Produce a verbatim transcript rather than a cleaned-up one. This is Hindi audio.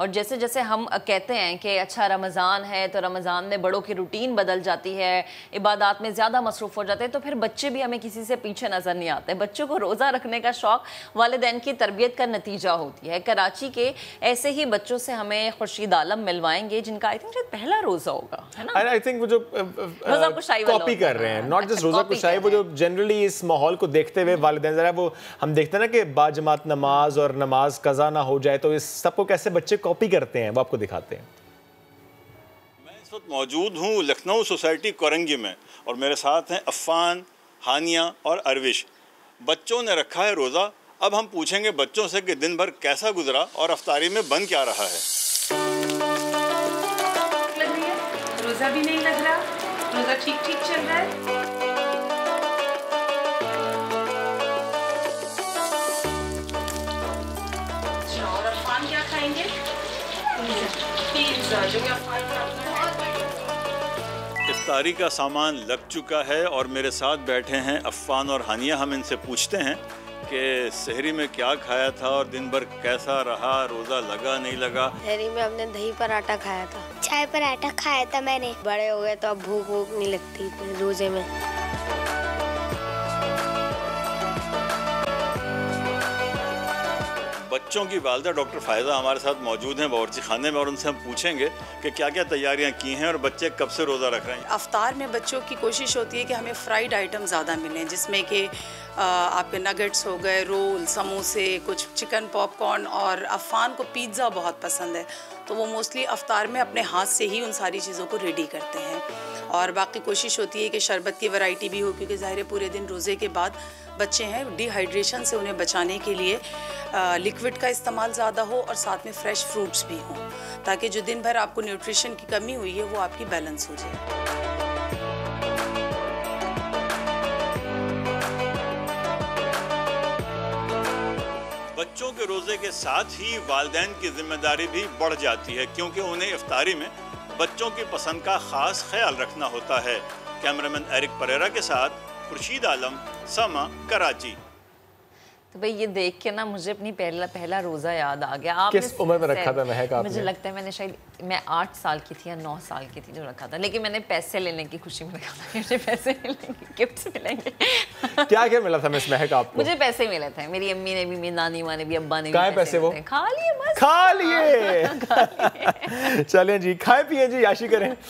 और जैसे जैसे हम कहते हैं कि अच्छा रमज़ान है तो रमज़ान में बड़ों की रूटीन बदल जाती है, इबादत में ज़्यादा मसरूफ़ हो जाते हैं, तो फिर बच्चे भी हमें किसी से पीछे नज़र नहीं आते। बच्चों को रोज़ा रखने का शौक़ वालिदैन की तरबियत का नतीजा होती है। कराची के ऐसे ही बच्चों से हमें खुर्शीद आलम मिलवाएंगे जिनका आई थिंक शायद पहला रोज़ा होगा, है ना? आई थिंक वो जो रोज़ा कुशाई कॉपी कर रहे हैं, नॉट जस्ट रोज़ा कुशाई, वो जो जनरली इस माहौल को देखते हुए वालिदैन ज़रा वो हम देखते हैं ना कि बाजमात नमाज और नमाज कज़ा ना हो जाए, तो इस सबको कैसे बच्चे कॉपी करते हैं वो आपको दिखाते हैं। मैं इस वक्त मौजूद हूँ लखनऊ सोसाइटी कोरंगी में और मेरे साथ हैं अफ़ान, हानिया और अरविश। बच्चों ने रखा है रोज़ा। अब हम पूछेंगे बच्चों से कि दिन भर कैसा गुजरा और अफ्तारी में बन क्या रहा है। रोज़ा भी नहीं लग रहा, रोज़ा ठीक ठीक चल रहा है। और अफ़ान क्या खाएंगे? पिज़्ज़ा। जो अफ़ान खाएंगे। इफ्तारी का सामान लग चुका है और मेरे साथ बैठे हैं अफ़ान और हानिया। हम इनसे पूछते हैं कि सहरी में क्या खाया था और दिन भर कैसा रहा, रोज़ा लगा नहीं लगा। सहरी में हमने दही पराठा खाया था, चाय पराठा खाया था मैंने। बड़े हो गए तो अब भूख भूख नहीं लगती रोजे में। बच्चों की वालदा डॉक्टर फ़ायज़ा हमारे साथ मौजूद हैं बावर्ची खाने में और उनसे हम पूछेंगे कि क्या क्या तैयारियां की हैं और बच्चे कब से रोज़ा रख रहे हैं। अफ्तार में बच्चों की कोशिश होती है कि हमें फ्राइड आइटम ज़्यादा मिलें, जिसमें कि आपके नगेट्स हो गए, रोल, समोसे, कुछ चिकन पॉपकॉर्न। और अफ़ान को पिज़्ज़ा बहुत पसंद है तो वो मोस्टली अफ्तार में अपने हाथ से ही उन सारी चीज़ों को रेडी करते हैं। और बाकी कोशिश होती है कि शरबत की वैरायटी भी हो, क्योंकि ज़ाहिर पूरे दिन रोज़े के बाद बच्चे हैं, डिहाइड्रेशन से उन्हें बचाने के लिए लिक्विड का इस्तेमाल ज़्यादा हो और साथ में फ्रेश फ्रूट्स भी हों, ताकि जो दिन भर आपको न्यूट्रिशन की कमी हुई है वो आपकी बैलेंस हो जाए। बच्चों के रोज़े के साथ ही वालिदैन की जिम्मेदारी भी बढ़ जाती है, क्योंकि उन्हें इफ्तारी में बच्चों की पसंद का ख़ास ख्याल रखना होता है। कैमरामैन एरिक परेरा के साथ खुर्शीद आलम, समा, कराची। तो भाई ये देख के ना मुझे अपनी पहला पहला रोज़ा याद आ गया। आपने किस उम्र में रखा था महक आपने? मुझे लगता है मैंने शायद मैं आठ साल की थी या नौ साल की थी जो रखा था, लेकिन मैंने पैसे लेने की खुशी में रखा था। मुझे पैसे मिलेंगे, गिफ्ट्स मिलेंगे। क्या क्या मिला था मिस महक आपको? मुझे पैसे मिले थे, मेरी अम्मी ने भी, मेरी नानी माँ ने भी, अब्बा ने भी। खाए पैसे वो खा लिए, खा लिए। चलें जी, खाए पिए जी, आशी करें।